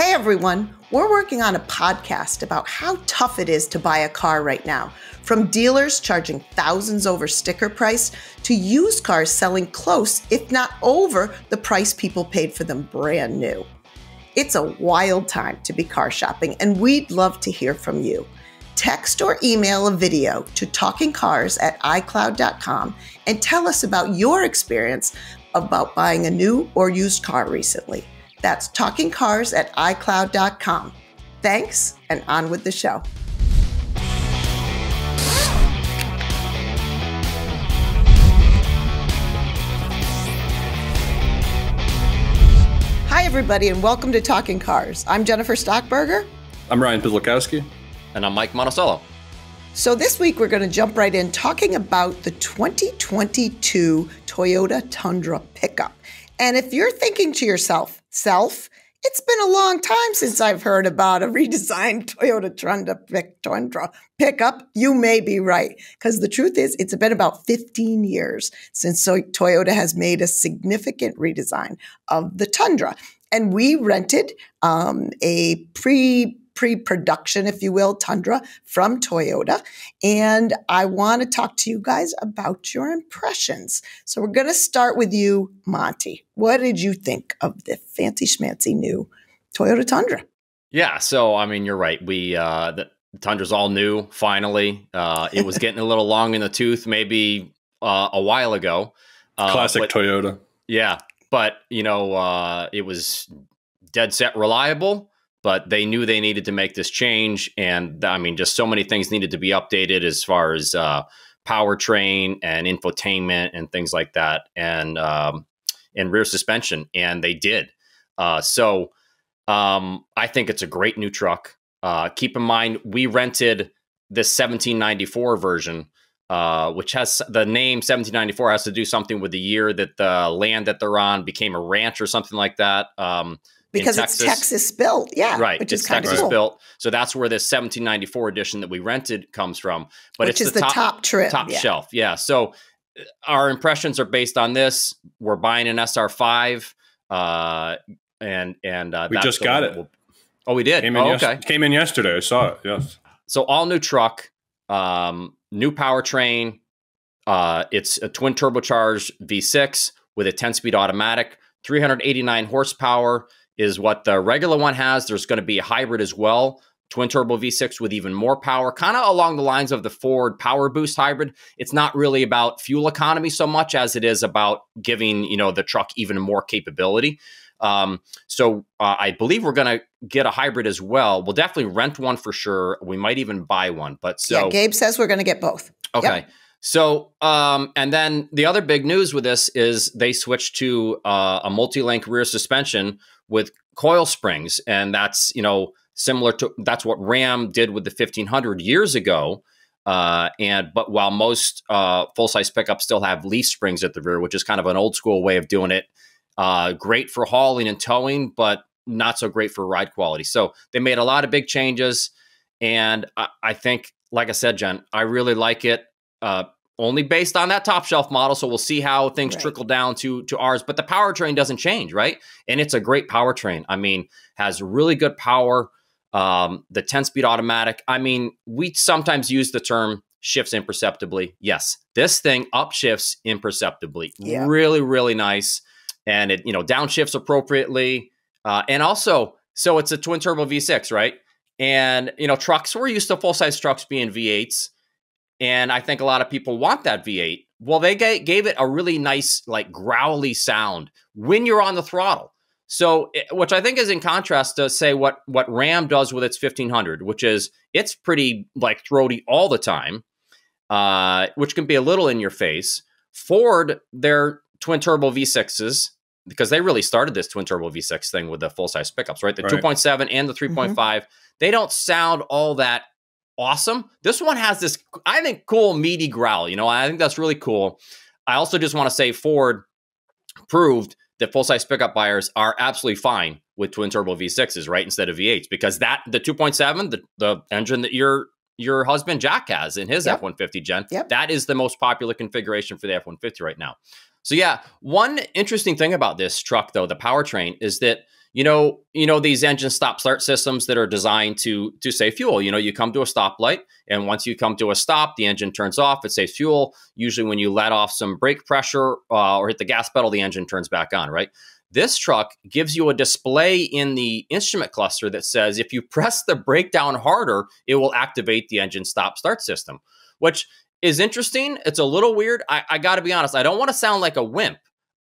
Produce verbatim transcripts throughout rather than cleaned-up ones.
Hey everyone, we're working on a podcast about how tough it is to buy a car right now. From dealers charging thousands over sticker price to used cars selling close, if not over, the price people paid for them brand new. It's a wild time to be car shopping and we'd love to hear from you. Text or email a video to talking cars at i cloud dot com and tell us about your experience about buying a new or used car recently. That's talking cars at i cloud dot com. Thanks, and on with the show. Hi, everybody, and welcome to Talking Cars. I'm Jennifer Stockburger. I'm Ryan Pizlikowski. And I'm Mike Monticello. So this week, we're going to jump right in talking about the twenty twenty-two Toyota Tundra pickup. And if you're thinking to yourself, self, it's been a long time since I've heard about a redesigned Toyota Tundra, pick, Tundra pickup, you may be right. Because the truth is, it's been about fifteen years since Toyota has made a significant redesign of the Tundra. And we rented um, a pre- pre-production, if you will, Tundra from Toyota. And I want to talk to you guys about your impressions. So we're going to start with you, Monty. What did you think of the fancy schmancy new Toyota Tundra? Yeah. So, I mean, you're right. We, uh, the Tundra's all new. Finally, uh, it was getting a little long in the tooth, maybe, uh, a while ago. Uh, Classic but, Toyota. Yeah. But you know, uh, it was dead set reliable. But they knew they needed to make this change. And I mean, just so many things needed to be updated as far as uh, powertrain and infotainment and things like that. And um, and rear suspension. And they did. Uh, so um, I think it's a great new truck. Uh, keep in mind, we rented this seventeen ninety-four version, uh, which has the name seventeen ninety-four has to do something with the year that the land that they're on became a ranch or something like that. Um Because Texas. It's Texas built, yeah. Right, which it's is Texas cool. built. So that's where this seventeen ninety-four edition that we rented comes from. But which it's is the top, top trim. Top yeah. shelf, yeah. So our impressions are based on this. We're buying an S R five. Uh, and and uh, we that's just got it. We'll, oh, we did? Came in, oh, okay. came in yesterday. I saw it, yes. So all new truck, um, new powertrain. Uh, it's a twin turbocharged V six with a ten-speed automatic, three hundred eighty-nine horsepower. Is what the regular one has. There's going to be a hybrid as well. Twin turbo V six with even more power, kind of along the lines of the Ford Power Boost hybrid. It's not really about fuel economy so much as it is about giving, you know, the truck even more capability. Um, so uh, I believe we're going to get a hybrid as well. We'll definitely rent one for sure. We might even buy one. But so yeah, Gabe says we're going to get both. Okay. Yep. So, um, and then the other big news with this is they switched to uh, a multi-link rear suspension with coil springs. And that's, you know, similar to, that's what Ram did with the fifteen hundred years ago. Uh, and, but while most uh, full-size pickups still have leaf springs at the rear, which is kind of an old school way of doing it. Uh, great for hauling and towing, but not so great for ride quality. So they made a lot of big changes. And I, I think, like I said, Jen, I really like it. Uh, only based on that top shelf model. So we'll see how things right. trickle down to, to ours, but the powertrain doesn't change. Right. And it's a great powertrain. I mean, has really good power. Um, the ten speed automatic. I mean, we sometimes use the term shifts imperceptibly. Yes. This thing upshifts imperceptibly. Yeah. Really, really nice. And it, you know, downshifts appropriately. Uh, and also, so it's a twin turbo V six, right? And, you know, trucks, we're used to full size trucks being V eights. And I think a lot of people want that V eight. Well, they gave, gave it a really nice, like, growly sound when you're on the throttle. So, which I think is in contrast to, say, what, what Ram does with its fifteen hundred, which is it's pretty, like, throaty all the time, uh, which can be a little in your face. Ford, their twin-turbo V sixes, because they really started this twin-turbo V six thing with the full-size pickups, right? The right. two point seven and the three point five, mm-hmm. they don't sound all that awesome. This one has this, I think, cool meaty growl. You know, I think that's really cool. I also just want to say Ford proved that full-size pickup buyers are absolutely fine with twin turbo V sixes, right, instead of V eights, because that the two point seven, the, the engine that your your husband Jack has in his yep. F one fifty, Jen, yep. that is the most popular configuration for the F one fifty right now. So yeah, one interesting thing about this truck, though, the powertrain, is that, you know, you know, these engine stop start systems that are designed to to save fuel. You know, you come to a stoplight, and once you come to a stop, the engine turns off. It saves fuel. Usually when you let off some brake pressure uh, or hit the gas pedal, the engine turns back on, right? This truck gives you a display in the instrument cluster that says if you press the brake down harder, it will activate the engine stop start system, which is interesting. It's a little weird. I, I got to be honest. I don't want to sound like a wimp,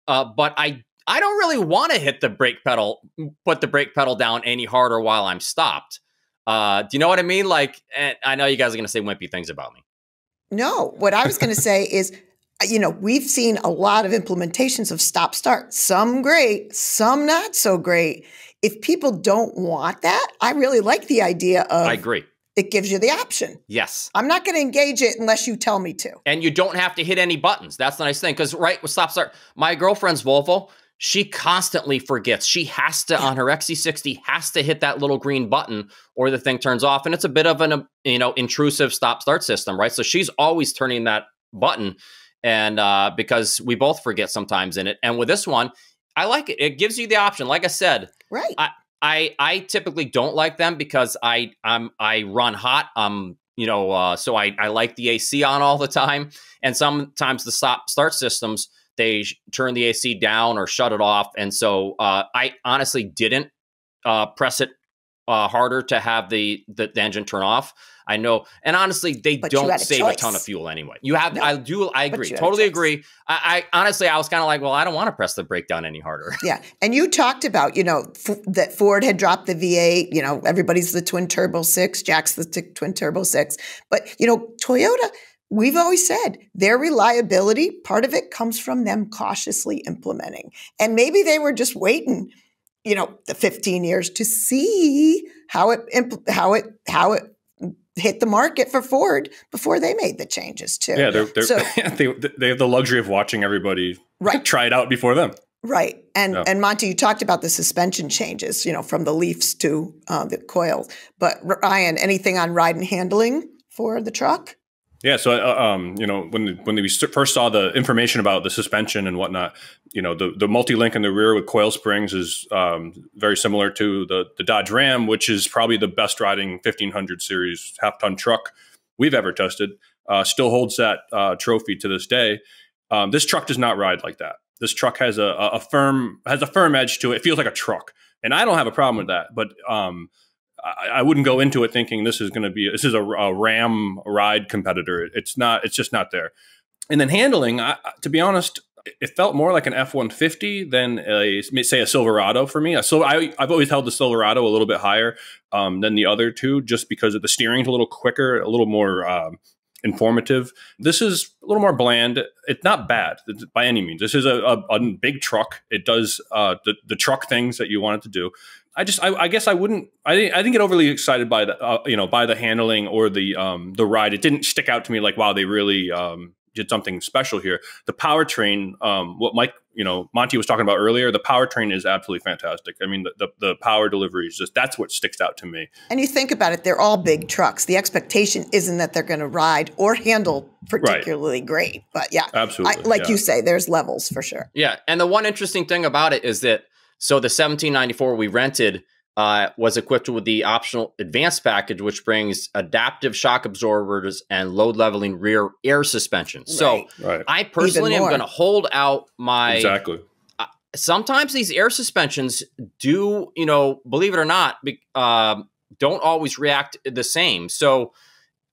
uh, but I I don't really want to hit the brake pedal, put the brake pedal down any harder while I'm stopped. Uh, do you know what I mean? Like, I know you guys are going to say wimpy things about me. No, what I was going to say is, you know, we've seen a lot of implementations of stop start, some great, some not so great. If people don't want that, I really like the idea of, I agree, it gives you the option. Yes. I'm not going to engage it unless you tell me to. And you don't have to hit any buttons. That's the nice thing. Because right with stop start, my girlfriend's Volvo, she constantly forgets. She has to, on her X C sixty, has to hit that little green button or the thing turns off. And it's a bit of an, you know, intrusive stop start system, right? So she's always turning that button. And uh, because we both forget sometimes in it. And with this one, I like it. It gives you the option. Like I said, right. I, I, I typically don't like them because I, I'm, I run hot. Um, you know, uh, so I, I like the A C on all the time. And sometimes the stop start systems, they turn the A C down or shut it off. And so uh, I honestly didn't uh, press it uh, harder to have the, the, the engine turn off. I know. And honestly, they but don't a save choice. a ton of fuel anyway. You have, no, I do, I agree. Totally agree. I, I honestly, I was kind of like, well, I don't want to press the brake down any harder. Yeah. And you talked about, you know, f that Ford had dropped the V eight, you know, everybody's the twin turbo six, Jack's the twin turbo six, but you know, Toyota, we've always said their reliability, part of it comes from them cautiously implementing. And maybe they were just waiting, you know, the fifteen years to see how it, how it, how it, hit the market for Ford before they made the changes too. Yeah, they're, they're, so, they, they have the luxury of watching everybody right. try it out before them. Right. And, yeah. and Monty, you talked about the suspension changes, you know, from the leafs to uh, the coils. But Ryan, anything on ride and handling for the truck? Yeah. So, uh, um, you know, when, when we first saw the information about the suspension and whatnot, you know, the, the multi-link in the rear with coil springs is um, very similar to the, the Dodge Ram, which is probably the best riding fifteen hundred series half-ton truck we've ever tested. Uh, still holds that uh, trophy to this day. Um, this truck does not ride like that. This truck has a, a firm has a firm edge to it. It feels like a truck. And I don't have a problem with that. But um I wouldn't go into it thinking this is going to be, this is a, a Ram ride competitor. It's not, it's just not there. And then handling, I, to be honest, it felt more like an F one fifty than a, say, a Silverado for me. So I, I've always held the Silverado a little bit higher um, than the other two, just because of the steering's a little quicker, a little more um, informative. This is a little more bland. It's not bad by any means. This is a, a, a big truck. It does uh, the, the truck things that you want it to do. I just, I, I guess I wouldn't, I didn't, I didn't get overly excited by the, uh, you know, by the handling or the, um, the ride. It didn't stick out to me like, wow, they really um, did something special here. The powertrain, um, what Mike, you know, Monty was talking about earlier, the powertrain is absolutely fantastic. I mean, the, the, the power delivery is just, that's what sticks out to me. And you think about it, they're all big trucks. The expectation isn't that they're going to ride or handle particularly right. great, but yeah, absolutely. I, like yeah. you say, there's levels for sure. Yeah. And the one interesting thing about it is that, so the seventeen ninety-four we rented uh, was equipped with the optional advanced package, which brings adaptive shock absorbers and load leveling rear air suspension. Right. So right. I personally am going to hold out my... Exactly. Uh, sometimes these air suspensions do, you know, believe it or not, be, uh, don't always react the same. So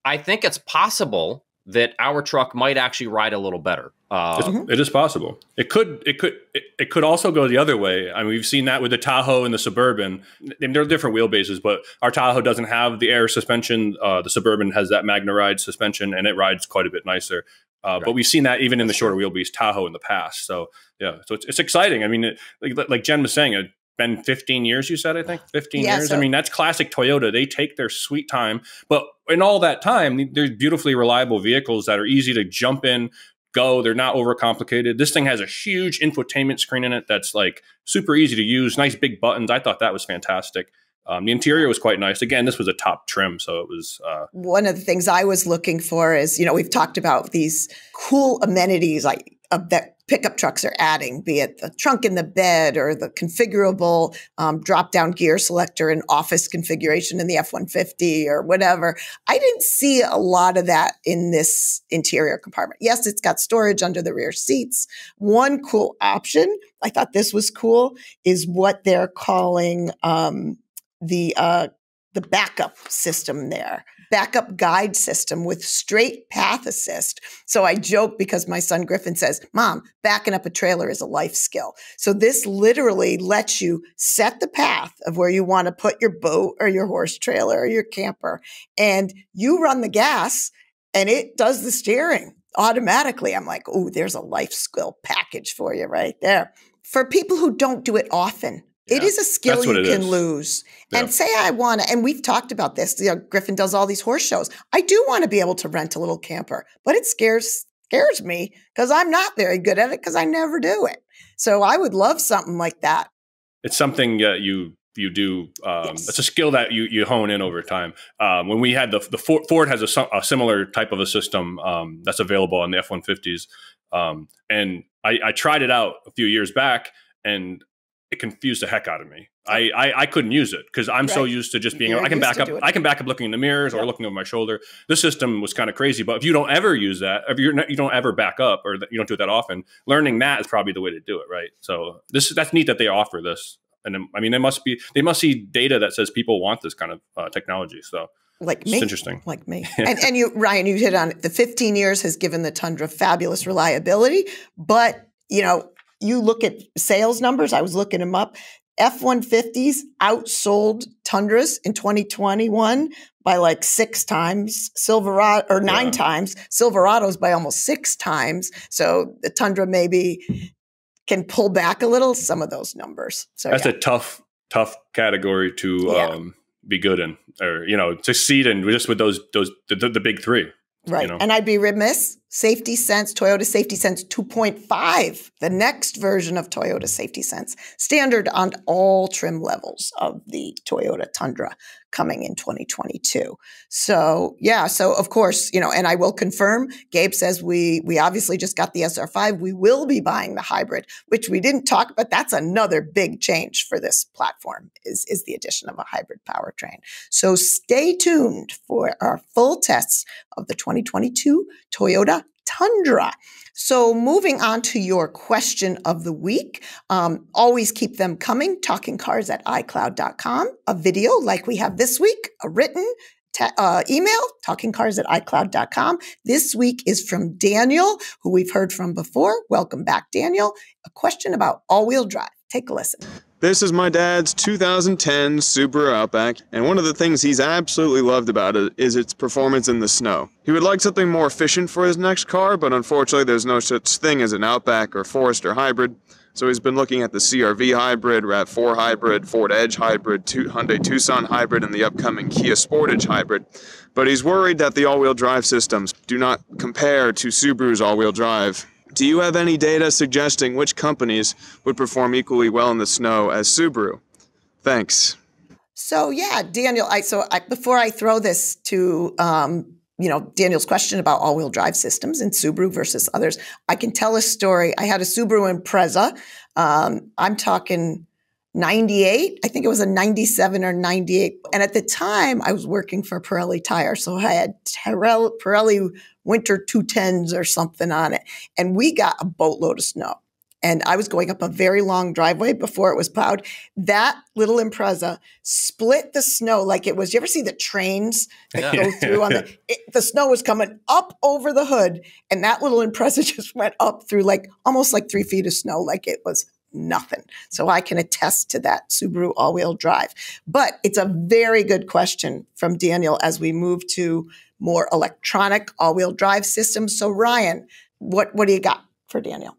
I think it's possible that our truck might actually ride a little better. Uh, mm-hmm. It is possible. It could. It could. It, it could also go the other way. I mean, we've seen that with the Tahoe and the Suburban. I mean, they're different wheelbases, but our Tahoe doesn't have the air suspension. Uh, the Suburban has that Magna Ride suspension, and it rides quite a bit nicer. Uh, right. But we've seen that even in the shorter wheelbase Tahoe in the past. So yeah, so it's, it's exciting. I mean, it, like, like Jen was saying, it's been fifteen years. You said, I think fifteen yeah, years. So I mean, that's classic Toyota. They take their sweet time, but in all that time, there's beautifully reliable vehicles that are easy to jump in. Go. They're not overcomplicated. This thing has a huge infotainment screen in it that's like super easy to use. Nice big buttons. I thought that was fantastic. Um, the interior was quite nice. Again, this was a top trim, so it was... Uh, One of the things I was looking for is, you know, we've talked about these cool amenities like uh, that pickup trucks are adding, be it the trunk in the bed or the configurable um, drop-down gear selector and office configuration in the F one fifty or whatever. I didn't see a lot of that in this interior compartment. Yes, it's got storage under the rear seats. One cool option, I thought this was cool, is what they're calling um, the uh, the backup system there. Backup guide system with straight path assist. So I joke because my son Griffin says, Mom, backing up a trailer is a life skill. So this literally lets you set the path of where you want to put your boat or your horse trailer or your camper. And you run the gas and it does the steering automatically. I'm like, oh, there's a life skill package for you right there. For people who don't do it often, it yeah, is a skill you can is. lose. Yeah. And say I want to, and we've talked about this, you know, Griffin does all these horse shows. I do want to be able to rent a little camper, but it scares scares me because I'm not very good at it because I never do it. So I would love something like that. It's something uh, you you do. Um, yes. It's a skill that you you hone in over time. Um, when we had the, the Ford, Ford has a, a similar type of a system um, that's available on the F one fifties. Um, and I, I tried it out a few years back and it confused the heck out of me. I I, I couldn't use it because I'm right. so used to just being. You're I can back up. I can back up looking in the mirrors yep. or looking over my shoulder. This system was kind of crazy. But if you don't ever use that, if you're not, you don't ever back up or you don't do it that often, learning that is probably the way to do it, right? So this that's neat that they offer this, and I mean they must be they must see data that says people want this kind of uh, technology. So. Like it's me, interesting. Like me, and and you, Ryan, you hit on it. The fifteen years has given the Tundra fabulous reliability, but you know. You look at sales numbers. I was looking them up. F one fifties outsold Tundras in twenty twenty-one by like six times, Silverado or nine yeah. times, Silverados by almost six times. So the Tundra maybe can pull back a little some of those numbers. So that's yeah. a tough, tough category to yeah. um, be good in, or you know, succeed in just with those those the, the big three. Right. You know. And I'd be remiss. Safety Sense, Toyota Safety Sense two point five, the next version of Toyota Safety Sense, standard on all trim levels of the Toyota Tundra coming in twenty twenty-two. So, yeah, so of course, you know, and I will confirm, Gabe says we we obviously just got the S R five. We will be buying the hybrid, which we didn't talk about. That's another big change for this platform is, is the addition of a hybrid powertrain. So stay tuned for our full tests of the twenty twenty-two Toyota Tundra. So moving on to your question of the week, um, always keep them coming, talkingcars at i cloud dot com, a video like we have this week, a written uh, email, talkingcars at i cloud dot com. This week is from Daniel, who we've heard from before. Welcome back, Daniel. A question about all-wheel drive. Take a listen. This is my dad's two thousand ten Subaru Outback, and one of the things he's absolutely loved about it is its performance in the snow. He would like something more efficient for his next car, but unfortunately there's no such thing as an Outback or Forester hybrid, so he's been looking at the C R V hybrid, RAV four hybrid, Ford Edge hybrid, Hyundai Tucson hybrid, and the upcoming Kia Sportage hybrid, but he's worried that the all-wheel drive systems do not compare to Subaru's all-wheel drive. Do you have any data suggesting which companies would perform equally well in the snow as Subaru? Thanks. So yeah, Daniel, I, so I, before I throw this to, um, you know, Daniel's question about all-wheel drive systems and Subaru versus others, I can tell a story. I had a Subaru Impreza. Um, I'm talking ninety-eight. I think it was a ninety-seven or ninety-eight. And at the time I was working for Pirelli Tire. So I had Pirelli Winter two tens or something on it. And we got a boatload of snow. And I was going up a very long driveway before it was plowed. That little Impreza split the snow like it was. You ever see the trains that yeah. go through on the, it, the snow was coming up over the hood. And that little Impreza just went up through like almost like three feet of snow like it was nothing. So I can attest to that Subaru all-wheel drive. But it's a very good question from Daniel as we move to more electronic all-wheel drive systems. So Ryan, what what do you got for Daniel?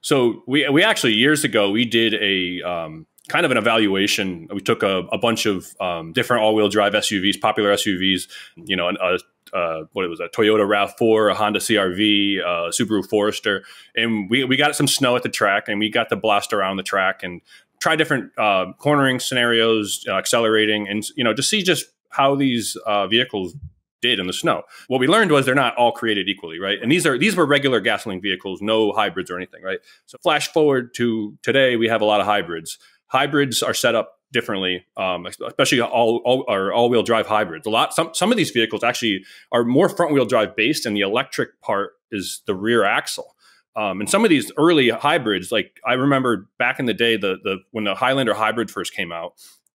So we we actually years ago we did a um, kind of an evaluation. We took a, a bunch of um, different all-wheel drive S U Vs, popular S U Vs. You know, a, a, what it was a Toyota RAV four, a Honda C R V, a Subaru Forester, and we we got some snow at the track, and we got to blast around the track and try different uh, cornering scenarios, uh, accelerating, and you know to see just how these uh, vehicles did in the snow. What we learned was they're not all created equally, right? And these are these were regular gasoline vehicles, no hybrids or anything, right? So flash forward to today, we have a lot of hybrids. Hybrids are set up differently, um, especially all, all or all-wheel drive hybrids. A lot some some of these vehicles actually are more front-wheel drive based, and the electric part is the rear axle. Um, and some of these early hybrids, like I remember back in the day, the the when the Highlander hybrid first came out,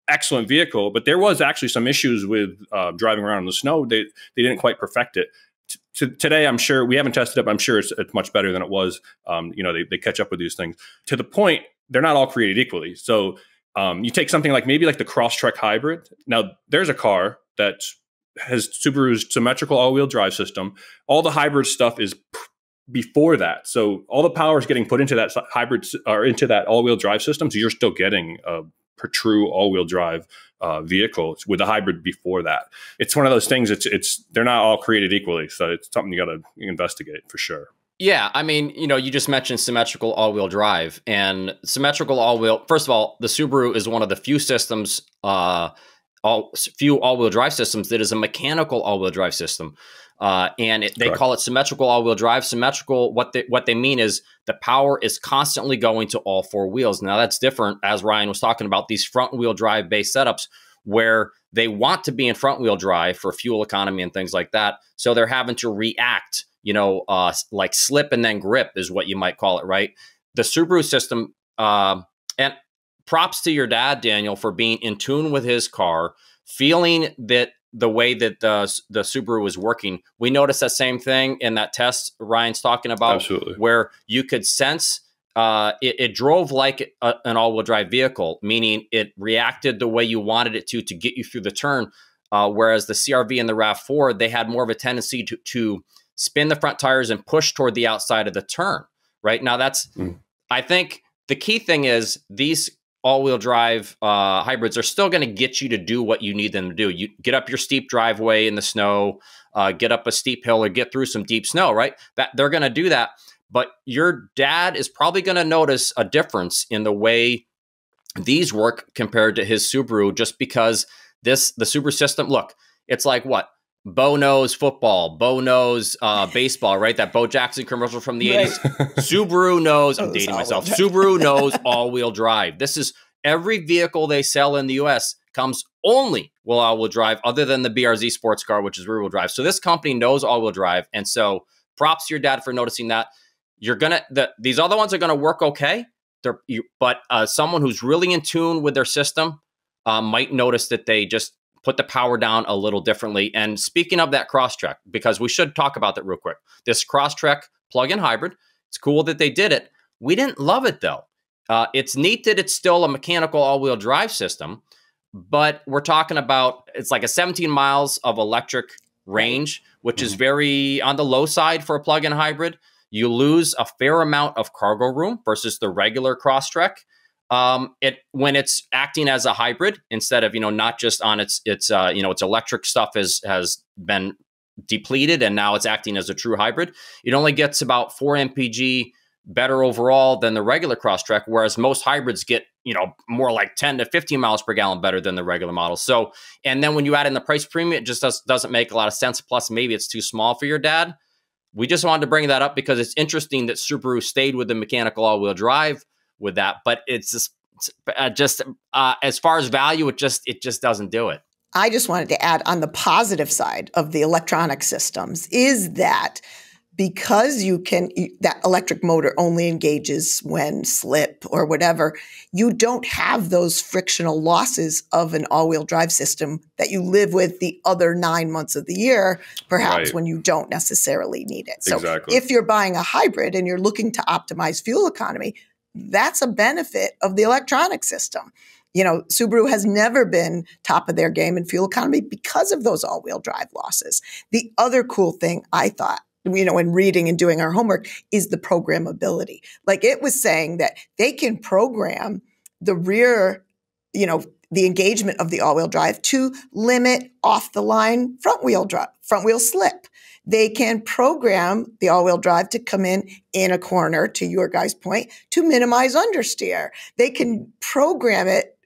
excellent vehicle, but there was actually some issues with uh, driving around in the snow. They they didn't quite perfect it. T to today, I'm sure we haven't tested it, but I'm sure it's, it's much better than it was. Um, you know, they they catch up with these things to the point they're not all created equally. So um, you take something like maybe like the Crosstrek hybrid. Now there's a car that has Subaru's symmetrical all-wheel drive system. All the hybrid stuff is before that, so all the power is getting put into that hybrid or into that all-wheel drive system. So you're still getting a per true all-wheel drive uh, vehicle with a hybrid before that. It's one of those things. It's it's they're not all created equally, so it's something you got to investigate for sure. Yeah, I mean, you know, you just mentioned symmetrical all-wheel drive and symmetrical all-wheel. First of all, the Subaru is one of the few systems, uh, all few all-wheel drive systems that is a mechanical all-wheel drive system. Uh, and it, they Correct. Call it symmetrical all-wheel drive. Symmetrical, what they, what they mean is the power is constantly going to all four wheels. Now, that's different, as Ryan was talking about, these front-wheel drive-based setups where they want to be in front-wheel drive for fuel economy and things like that. So they're having to react, you know, uh, like slip and then grip is what you might call it, right? The Subaru system, uh, and props to your dad, Daniel, for being in tune with his car, feeling that the way that the, the Subaru was working. We noticed that same thing in that test Ryan's talking about. Absolutely. Where you could sense uh, it, it drove like a, an all-wheel drive vehicle, meaning it reacted the way you wanted it to to get you through the turn, uh, whereas the C R V and the RAV four, they had more of a tendency to, to spin the front tires and push toward the outside of the turn, right? Now, that's mm. I think the key thing is these all-wheel drive uh, hybrids are still going to get you to do what you need them to do. You get up your steep driveway in the snow, uh, get up a steep hill, or get through some deep snow, right? That they're going to do that. But your dad is probably going to notice a difference in the way these work compared to his Subaru, just because this the Subaru system. Look, it's like what Bo knows football, Bo knows uh, baseball, right? That Bo Jackson commercial from the right. eighties. Subaru knows, I'm dating myself, Subaru knows all-wheel drive. This is every vehicle they sell in the U S comes only with all-wheel drive other than the B R Z sports car, which is rear-wheel drive. So this company knows all-wheel drive. And so props to your dad for noticing that. You're going to, the, these other ones are going to work okay, They're, you, but uh, someone who's really in tune with their system uh, might notice that they just put the power down a little differently. And speaking of that Crosstrek, because we should talk about that real quick, this Crosstrek plug-in hybrid, it's cool that they did it. We didn't love it though. Uh, it's neat that it's still a mechanical all-wheel drive system, but we're talking about, it's like a seventeen miles of electric range, which mm-hmm. is very on the low side for a plug-in hybrid. You lose a fair amount of cargo room versus the regular Crosstrek. Um, it when it's acting as a hybrid instead of, you know, not just on its, its, uh, you know, its electric stuff has, has been depleted and now it's acting as a true hybrid. It only gets about four M P G better overall than the regular Crosstrek, whereas most hybrids get, you know, more like ten to fifteen miles per gallon better than the regular model. So, and then when you add in the price premium, it just does, doesn't make a lot of sense. Plus maybe it's too small for your dad. We just wanted to bring that up because it's interesting that Subaru stayed with the mechanical all-wheel drive with that, but it's just, uh, just uh, as far as value, it just it just doesn't do it. I just wanted to add on the positive side of the electronic systems is that because you can that electric motor only engages when slip or whatever, you don't have those frictional losses of an all-wheel drive system that you live with the other nine months of the year, perhaps right. when you don't necessarily need it. So exactly. if you're buying a hybrid and you're looking to optimize fuel economy, that's a benefit of the electronic system. You know, Subaru has never been top of their game in fuel economy because of those all-wheel drive losses. The other cool thing I thought, you know, in reading and doing our homework is the programmability. Like it was saying that they can program the rear, you know, the engagement of the all-wheel drive to limit off-the-line front-wheel drive, front-wheel slip. They can program the all-wheel drive to come in in a corner, to your guys' point, to minimize understeer. They can program it,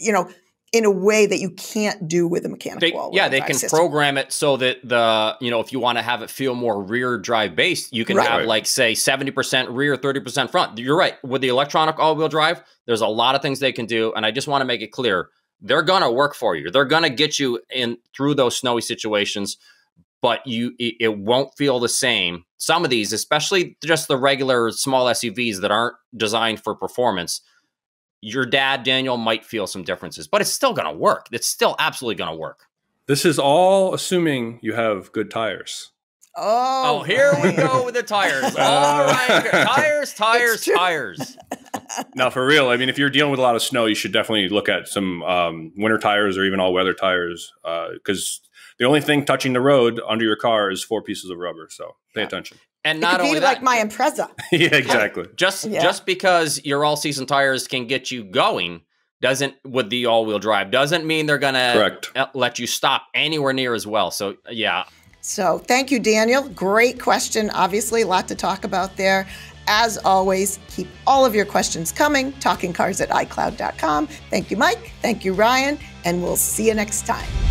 you know, in a way that you can't do with a mechanical all-wheel drive. Yeah, they can system. program it so that the, you know, if you want to have it feel more rear drive based, you can right. have like, say, seventy percent rear, thirty percent front. You're right. With the electronic all-wheel drive, there's a lot of things they can do. And I just want to make it clear, they're going to work for you. They're going to get you in through those snowy situations, but you it, it won't feel the same. Some of these, especially just the regular small S U Vs that aren't designed for performance, your dad, Daniel, might feel some differences, but it's still going to work. It's still absolutely going to work. This is all assuming you have good tires. Oh, oh here we go with the tires. All right. Tires, tires, tires. No, for real. I mean, if you're dealing with a lot of snow, you should definitely look at some um, winter tires or even all-weather tires, because uh, the only thing touching the road under your car is four pieces of rubber. So pay yeah. attention. And not only that, like my Impreza. Yeah, exactly. Just yeah. just because your all-season tires can get you going doesn't with the all-wheel drive doesn't mean they're going to let you stop anywhere near as well. So, yeah. So, thank you, Daniel. Great question. Obviously, a lot to talk about there. As always, keep all of your questions coming. Talking Cars at i cloud dot com. Thank you, Mike. Thank you, Ryan, and we'll see you next time.